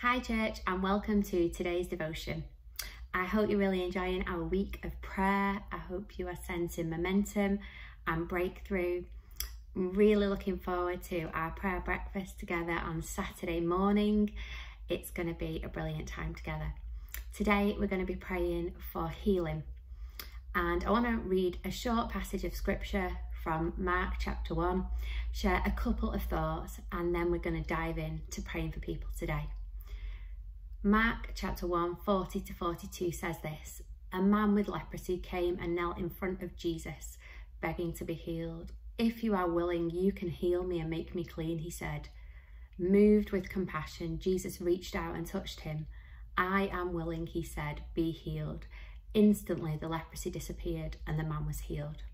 Hi church, and welcome to today's devotion. I hope you're really enjoying our week of prayer. I hope you are sensing momentum and breakthrough. I'm really looking forward to our prayer breakfast together on Saturday morning. It's going to be a brilliant time together. Today we're going to be praying for healing, and I want to read a short passage of scripture from Mark chapter 1, share a couple of thoughts, and then we're going to dive in to praying for people today. Mark chapter 1, 40 to 42 says this: a man with leprosy came and knelt in front of Jesus, begging to be healed. "If you are willing, you can heal me and make me clean," he said. Moved with compassion, Jesus reached out and touched him. "I am willing," he said, "be healed." Instantly, the leprosy disappeared and the man was healed.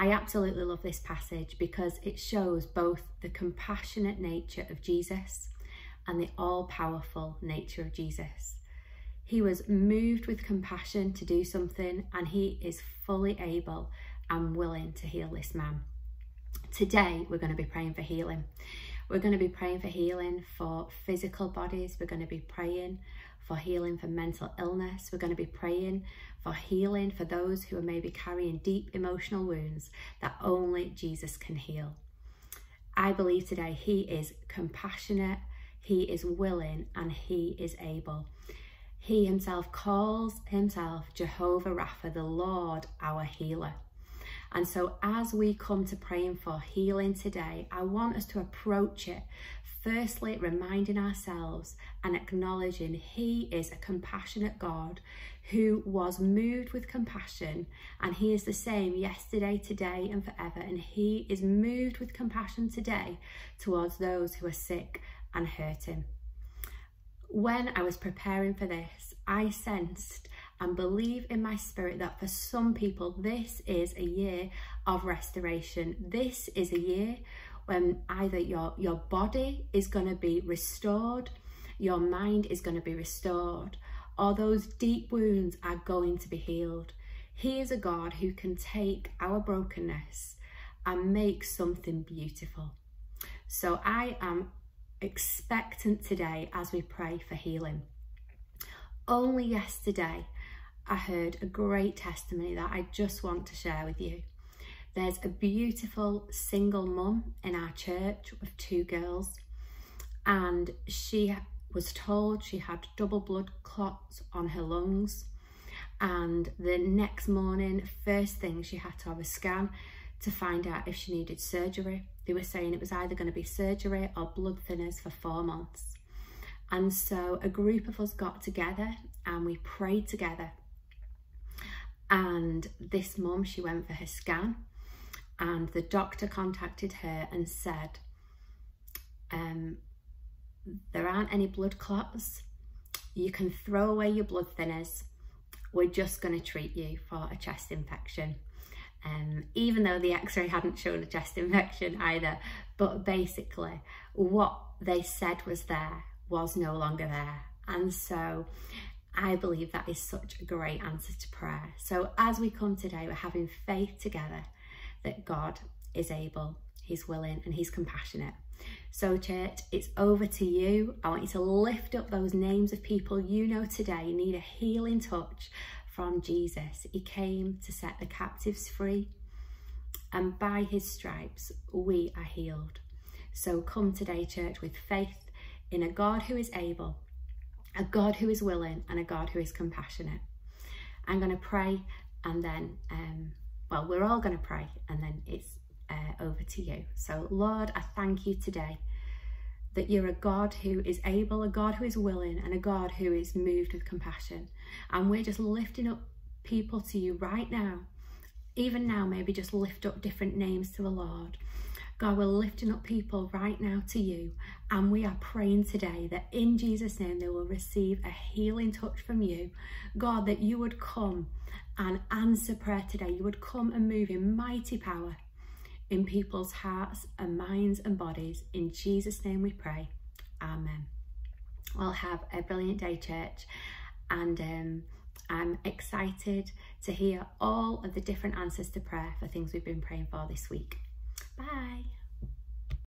I absolutely love this passage because it shows both the compassionate nature of Jesus and the all-powerful nature of Jesus. He was moved with compassion to do something, and he is fully able and willing to heal this man. Today, we're going to be praying for healing. We're going to be praying for healing for physical bodies. We're going to be praying for healing for mental illness. We're going to be praying for healing for those who are maybe carrying deep emotional wounds that only Jesus can heal. I believe today he is compassionate, he is willing, and he is able. He himself calls himself Jehovah Rapha, the Lord, our healer. And so as we come to praying for healing today, I want us to approach it firstly reminding ourselves and acknowledging he is a compassionate God who was moved with compassion, and he is the same yesterday, today, and forever. And he is moved with compassion today towards those who are sick and hurting. When I was preparing for this, I sensed and believe in my spirit that for some people, this is a year of restoration. This is a year when either your body is going to be restored, your mind is going to be restored, or those deep wounds are going to be healed. He is a God who can take our brokenness and make something beautiful. So I am expectant today as we pray for healing. Only yesterday, I heard a great testimony that I just want to share with you. There's a beautiful single mum in our church with two girls, and she was told she had double blood clots on her lungs, and the next morning, first thing, she had to have a scan to find out if she needed surgery. They were saying it was either going to be surgery or blood thinners for 4 months. And so a group of us got together and we prayed together. And this mum, she went for her scan, and the doctor contacted her and said, there aren't any blood clots. You can throw away your blood thinners. We're just going to treat you for a chest infection. Even though the x-ray hadn't shown a chest infection either, but basically what they said was there was no longer there. And so I believe that is such a great answer to prayer. So as we come today, we're having faith together that God is able, he's willing, and he's compassionate. So church, it's over to you. I want you to lift up those names of people you know today need a healing touch from Jesus. He came to set the captives free, and by his stripes we are healed. So come today, church, with faith in a God who is able, a God who is willing, and a God who is compassionate. I'm going to pray, and then, we're all going to pray, and then it's over to you. So Lord, I thank you today that you're a God who is able, a God who is willing, and a God who is moved with compassion. And we're just lifting up people to you right now. Even now, maybe just lift up different names to the Lord. God, we're lifting up people right now to you, and we are praying today that in Jesus' name they will receive a healing touch from you. God, that you would come and answer prayer today. You would come and move in mighty power in people's hearts and minds and bodies. In Jesus' name we pray. Amen. Well, have a brilliant day, church, and I'm excited to hear all of the different answers to prayer for things we've been praying for this week. Bye.